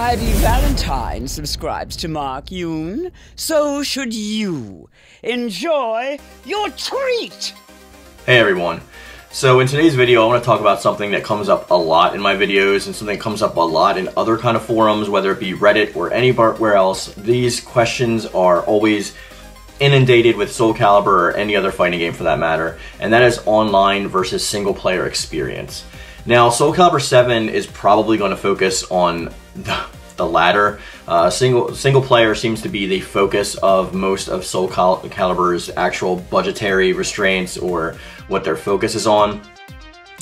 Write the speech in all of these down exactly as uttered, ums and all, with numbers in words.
Ivy Valentine subscribes to Mark Yoon, so should you. Enjoy your treat! Hey everyone. So in today's video I want to talk about something that comes up a lot in my videos and something that comes up a lot in other kind of forums, whether it be Reddit or anywhere else. These questions are always inundated with Soul Calibur or any other fighting game for that matter, and that is online versus single player experience. Now, Soul Calibur seven is probably going to focus on the, the latter. Uh, single single player seems to be the focus of most of Soul Cal Calibur's actual budgetary restraints or what their focus is on.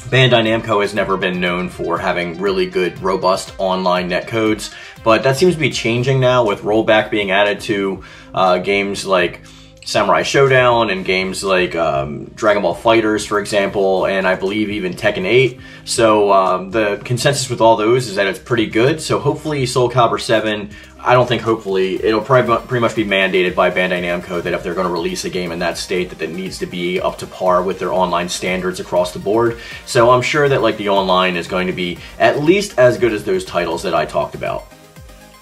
Bandai Namco has never been known for having really good, robust online netcodes, but that seems to be changing now with rollback being added to uh, games like Samurai Showdown and games like um, Dragon Ball Fighters, for example, and I believe even Tekken eight. So um, the consensus with all those is that it's pretty good. So hopefully Soul Calibur seven, I don't think hopefully, it'll probably pretty much be mandated by Bandai Namco that if they're going to release a game in that state that it needs to be up to par with their online standards across the board. So I'm sure that like the online is going to be at least as good as those titles that I talked about.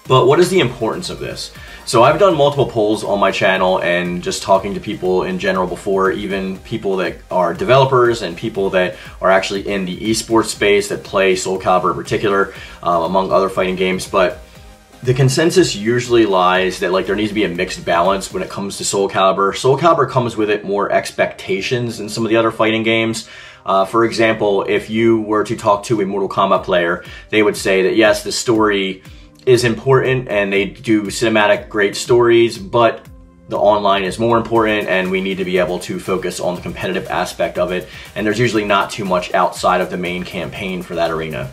But what is the importance of this? So I've done multiple polls on my channel and just talking to people in general before, even people that are developers and people that are actually in the esports space that play Soul Calibur in particular, um, among other fighting games. But the consensus usually lies that like there needs to be a mixed balance when it comes to Soul Calibur. Soul Calibur comes with it more expectations than some of the other fighting games. Uh, for example, if you were to talk to a Mortal Kombat player, they would say that yes, the story is important and they do cinematic great stories, but the online is more important and we need to be able to focus on the competitive aspect of it, and there's usually not too much outside of the main campaign for that arena.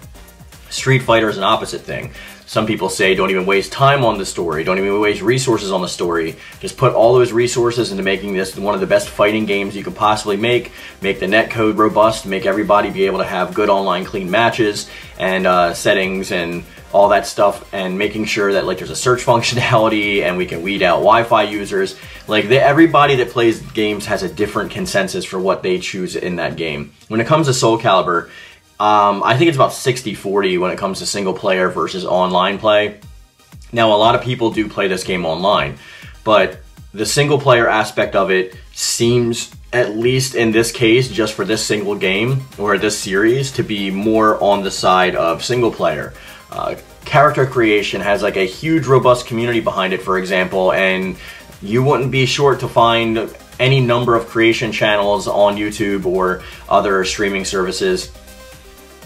Street Fighter is an opposite thing. Some people say don't even waste time on the story, don't even waste resources on the story, just put all those resources into making this one of the best fighting games you could possibly make, make the netcode robust, make everybody be able to have good online clean matches and uh, settings and all that stuff, and making sure that like there's a search functionality and we can weed out Wi-Fi users. Like the, everybody that plays games has a different consensus for what they choose in that game. When it comes to Soul Calibur, Um, I think it's about sixty forty when it comes to single player versus online play. Now, a lot of people do play this game online, but the single player aspect of it seems, at least in this case, just for this single game or this series, to be more on the side of single player. Uh, character creation has like a huge, robust community behind it, for example, and you wouldn't be short to find any number of creation channels on YouTube or other streaming services.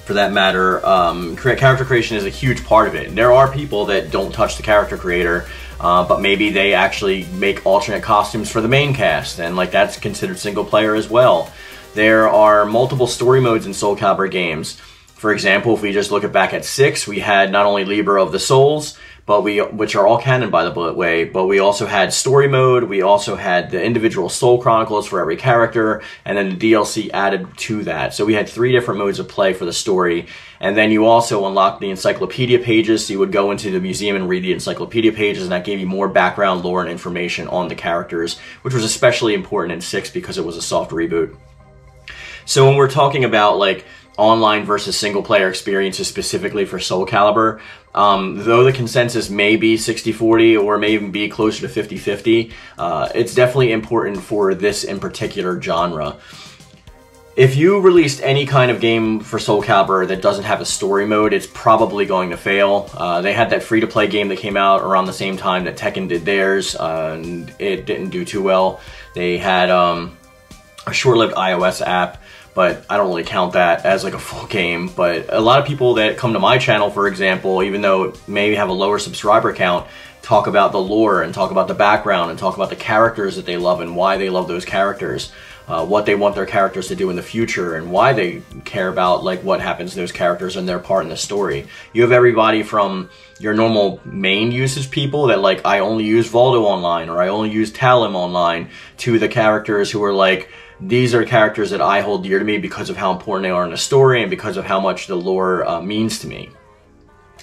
For that matter, um, character creation is a huge part of it. There are people that don't touch the character creator, uh, but maybe they actually make alternate costumes for the main cast, and like that's considered single player as well. There are multiple story modes in Soul Calibur games. For example, if we just look at back at six, we had not only Libra of the Souls, but we, which are all canon by the way, but we also had story mode, we also had the individual soul chronicles for every character, and then the D L C added to that. So we had three different modes of play for the story, and then you also unlocked the encyclopedia pages, so you would go into the museum and read the encyclopedia pages, and that gave you more background lore and information on the characters, which was especially important in six because it was a soft reboot. So when we're talking about like online versus single player experiences specifically for Soul Calibur, Um, though the consensus may be sixty forty or may even be closer to fifty fifty, uh, it's definitely important for this in particular genre. If you released any kind of game for Soul Calibur that doesn't have a story mode, it's probably going to fail. Uh, they had that free-to-play game that came out around the same time that Tekken did theirs, uh, and it didn't do too well. They had um, a short-lived iOS app, but I don't really count that as like a full game. But a lot of people that come to my channel, for example, even though it may have a lower subscriber count, talk about the lore and talk about the background and talk about the characters that they love and why they love those characters, uh, what they want their characters to do in the future, and why they care about like what happens to those characters and their part in the story. You have everybody from your normal main usage people that like, I only use Voldo online or I only use Talim online, to the characters who are like, these are characters that I hold dear to me because of how important they are in the story and because of how much the lore uh, means to me.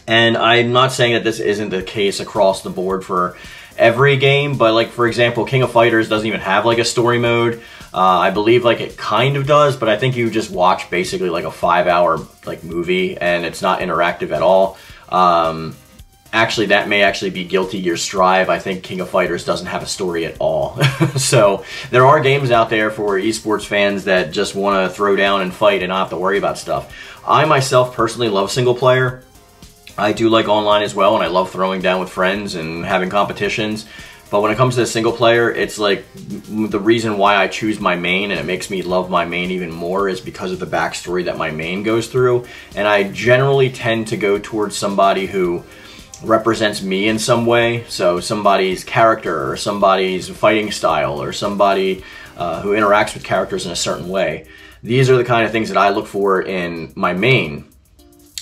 And I'm not saying that this isn't the case across the board for every game, but like for example, King of Fighters doesn't even have like a story mode. Uh, I believe like it kind of does, but I think you just watch basically like a five hour like movie and it's not interactive at all. Um, Actually, that may actually be Guilty Gear Strive. I think King of Fighters doesn't have a story at all. So there are games out there for esports fans that just want to throw down and fight and not have to worry about stuff. I myself personally love single player. I do like online as well, and I love throwing down with friends and having competitions. But when it comes to the single player, it's like the reason why I choose my main, and it makes me love my main even more, is because of the backstory that my main goes through. And I generally tend to go towards somebody who represents me in some way, so somebody's character or somebody's fighting style or somebody uh, who interacts with characters in a certain way. These are the kind of things that I look for in my main.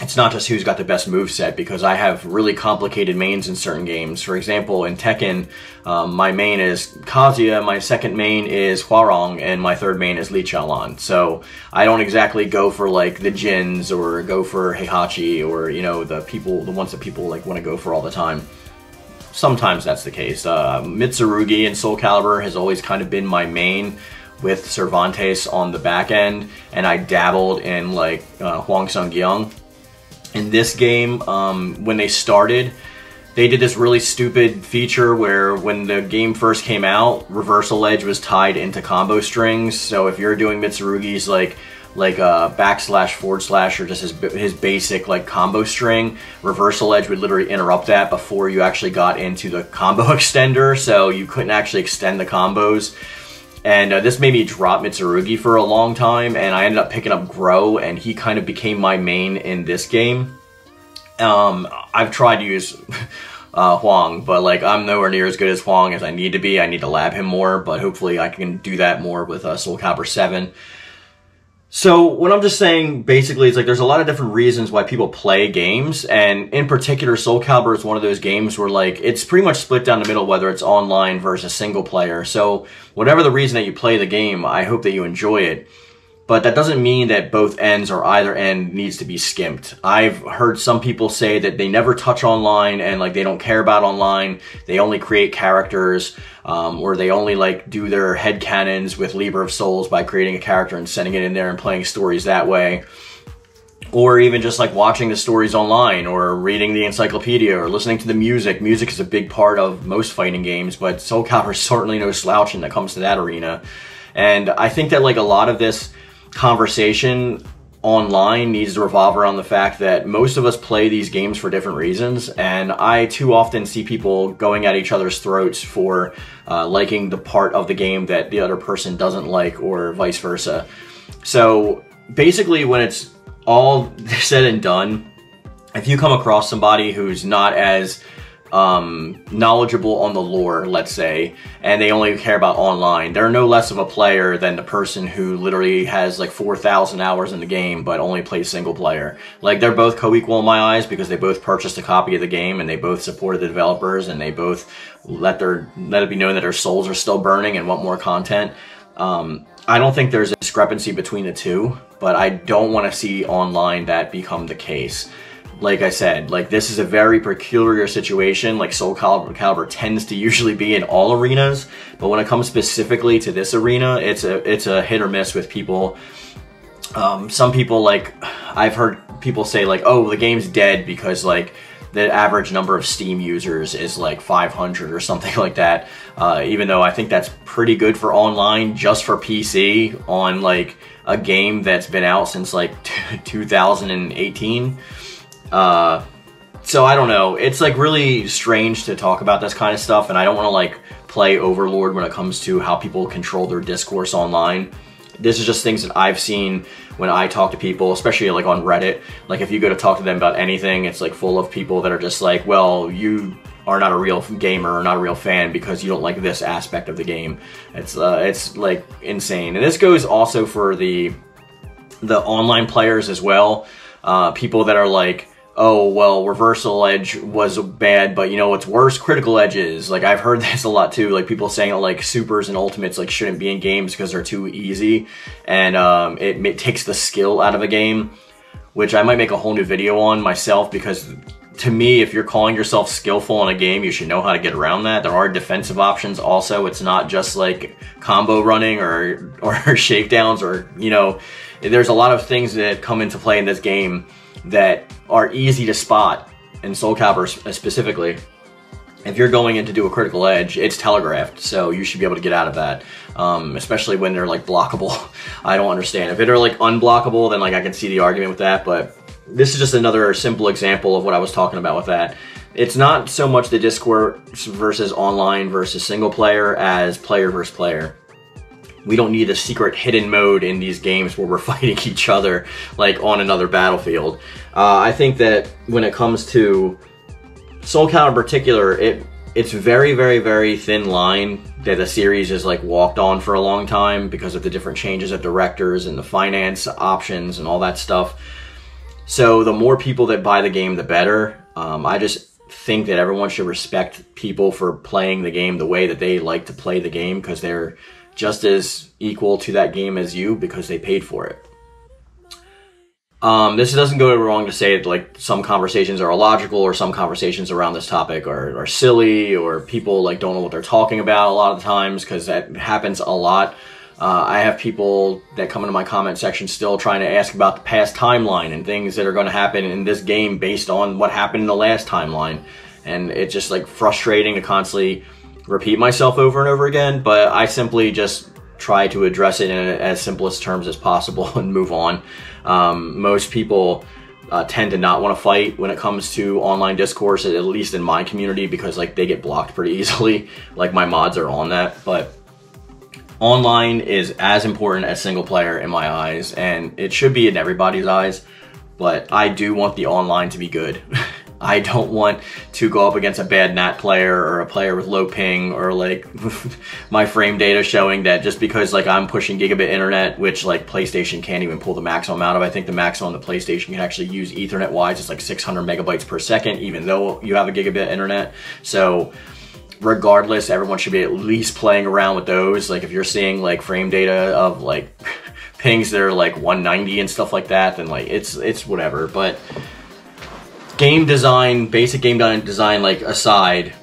It's not just who's got the best moveset, because I have really complicated mains in certain games. For example, in Tekken, um, my main is Kazuya, my second main is Huarong, and my third main is Li Chaolan. So I don't exactly go for like the Jins or go for Heihachi or, you know, the people, the ones that people like want to go for all the time. Sometimes that's the case. Uh, Mitsurugi in Soul Calibur has always kind of been my main, with Cervantes on the back end, and I dabbled in like uh, Hwang Seong-gyeong. In this game, um, when they started, they did this really stupid feature where when the game first came out, reversal edge was tied into combo strings. So if you're doing Mitsurugi's like like a backslash forward slash or just his, his basic like combo string, reversal edge would literally interrupt that before you actually got into the combo extender. So you couldn't actually extend the combos. And uh, this made me drop Mitsurugi for a long time, and I ended up picking up Groh, and he kind of became my main in this game. Um, I've tried to use uh, Hwang, but like I'm nowhere near as good as Hwang as I need to be. I need to lab him more, but hopefully I can do that more with uh, Soul Calibur seven. So what I'm just saying basically is like there's a lot of different reasons why people play games, and in particular Soul Calibur is one of those games where like it's pretty much split down the middle whether it's online versus single player. So whatever the reason that you play the game, I hope that you enjoy it. But that doesn't mean that both ends or either end needs to be skimped. I've heard some people say that they never touch online and like they don't care about online. They only create characters um, or they only like do their headcanons with Libra of Souls by creating a character and sending it in there and playing stories that way. Or even just like watching the stories online or reading the encyclopedia or listening to the music. Music is a big part of most fighting games, but Soul Calibur is certainly no slouch when it comes to that arena. And I think that like a lot of this conversation online needs to revolve around the fact that most of us play these games for different reasons, and I too often see people going at each other's throats for uh, liking the part of the game that the other person doesn't like, or vice versa. So basically, when it's all said and done, if you come across somebody who's not as Um, knowledgeable on the lore, let's say, and they only care about online, they're no less of a player than the person who literally has like four thousand hours in the game but only plays single player. Like, they're both co-equal in my eyes, because they both purchased a copy of the game and they both supported the developers and they both let their let it be known that their souls are still burning and want more content. Um, I don't think there's a discrepancy between the two, but I don't want to see online that become the case. Like I said, like this is a very peculiar situation, like Soul Calibur, Calibur tends to usually be in all arenas, but when it comes specifically to this arena, it's a it's a hit or miss with people. Um, some people, like, I've heard people say like, oh, the game's dead because like the average number of Steam users is like five hundred or something like that, uh, even though I think that's pretty good for online just for P C on like a game that's been out since like two thousand eighteen. Uh, so I don't know, it's like really strange to talk about this kind of stuff, and I don't want to like play overlord when it comes to how people control their discourse online. This is just things that I've seen when I talk to people, especially like on Reddit. Like, if you go to talk to them about anything, it's like full of people that are just like, well, you are not a real gamer or not a real fan because you don't like this aspect of the game. It's, uh, it's like insane. And this goes also for the, the online players as well. Uh, people that are like, oh, well, reversal edge was bad, but you know what's worse? Critical edges. Like, I've heard this a lot too, like people saying like supers and ultimates like shouldn't be in games because they're too easy, and um, it, it takes the skill out of a game, which I might make a whole new video on myself, because to me, if you're calling yourself skillful in a game, you should know how to get around that. There are defensive options also. It's not just like combo running or, or shakedowns or, you know, there's a lot of things that come into play in this game that are easy to spot and Soul Calibur specifically, if you're going in to do a critical edge, it's telegraphed, so you should be able to get out of that. Um, especially when they're like blockable. I don't understand. If they're like unblockable, then like I can see the argument with that, but this is just another simple example of what I was talking about with that. It's not so much the Discord versus online versus single player as player versus player. We don't need a secret hidden mode in these games where we're fighting each other like on another battlefield. Uh, I think that when it comes to Soul Calibur in particular, it it's very, very, very thin line that the series has like walked on for a long time because of the different changes of directors and the finance options and all that stuff. So the more people that buy the game, the better. Um, I just think that everyone should respect people for playing the game the way that they like to play the game, because they're just as equal to that game as you because they paid for it. Um, this doesn't go wrong to say that like some conversations are illogical or some conversations around this topic are, are silly, or people like don't know what they're talking about a lot of the times, because that happens a lot. Uh, I have people that come into my comment section still trying to ask about the past timeline and things that are going to happen in this game based on what happened in the last timeline. And it's just like frustrating to constantly repeat myself over and over again, but I simply just try to address it in as simplest terms as possible and move on. Um, most people uh, tend to not want to fight when it comes to online discourse, at least in my community, because like they get blocked pretty easily. Like my mods are on that, but online is as important as single player in my eyes, and it should be in everybody's eyes, but I do want the online to be good. I don't want to go up against a bad Nat player or a player with low ping, or like my frame data showing that just because like I'm pushing gigabit internet, which like PlayStation can't even pull the maximum out of. I think the maximum on the PlayStation can actually use ethernet wise is like six hundred megabytes per second, even though you have a gigabit internet. So regardless, everyone should be at least playing around with those. Like if you're seeing like frame data of like pings that are like one ninety and stuff like that, then like it's, it's whatever. But game design, basic game design like aside,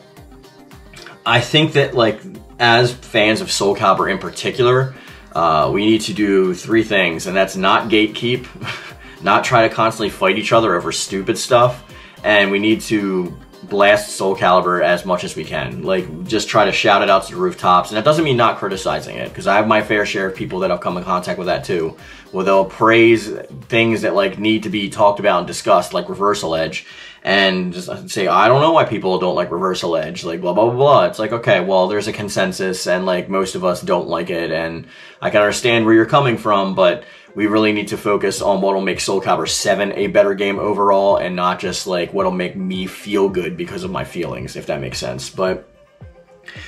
I think that like as fans of Soul Calibur in particular, uh, we need to do three things, and that's not gatekeep, not try to constantly fight each other over stupid stuff, and we need to blast Soul Calibur as much as we can. Like just try to shout it out to the rooftops, and that doesn't mean not criticizing it, because I have my fair share of people that I've come in contact with that too, where they'll praise things that like need to be talked about and discussed, like Reversal Edge, and just say, I don't know why people don't like Reversal Edge, like blah blah blah blah. It's like, okay, well there's a consensus, and like most of us don't like it, and I can understand where you're coming from, but we really need to focus on what'll make Soul Calibur seven a better game overall, and not just like what'll make me feel good because of my feelings, if that makes sense. But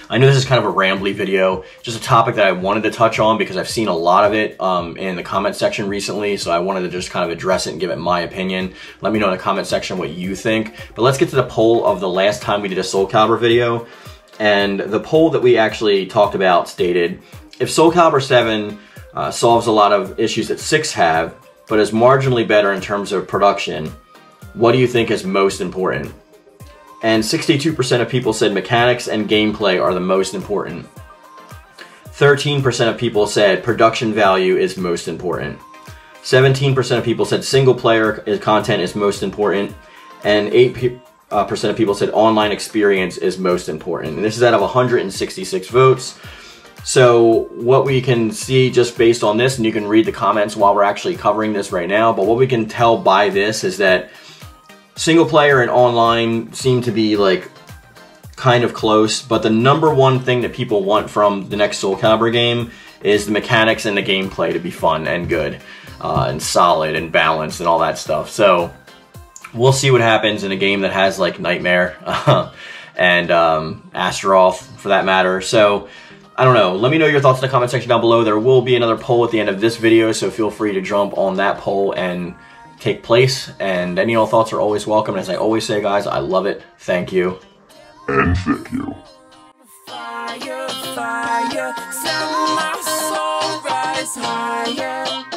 I know this is kind of a rambly video, just a topic that I wanted to touch on because I've seen a lot of it um, in the comment section recently, so I wanted to just kind of address it and give it my opinion. Let me know in the comment section what you think. But let's get to the poll of the last time we did a Soul Calibur video, and the poll that we actually talked about stated, if Soul Calibur seven Uh, solves a lot of issues that six have, but is marginally better in terms of production, what do you think is most important? And sixty-two percent of people said mechanics and gameplay are the most important. thirteen percent of people said production value is most important. seventeen percent of people said single player content is most important. And eight percent uh, of people said online experience is most important. And this is out of one hundred sixty-six votes. So what we can see just based on this, and you can read the comments while we're actually covering this right now, but what we can tell by this is that single player and online seem to be like kind of close, but the number one thing that people want from the next Soul Calibur game is the mechanics and the gameplay to be fun and good uh, and solid and balanced and all that stuff. So we'll see what happens in a game that has like Nightmare and um, Astaroth for that matter. So I don't know. Let me know your thoughts in the comment section down below. There will be another poll at the end of this video, so feel free to jump on that poll and take place. And any old thoughts are always welcome. And as I always say, guys, I love it. Thank you. And thank you. Fire, fire, sound my soul rise higher.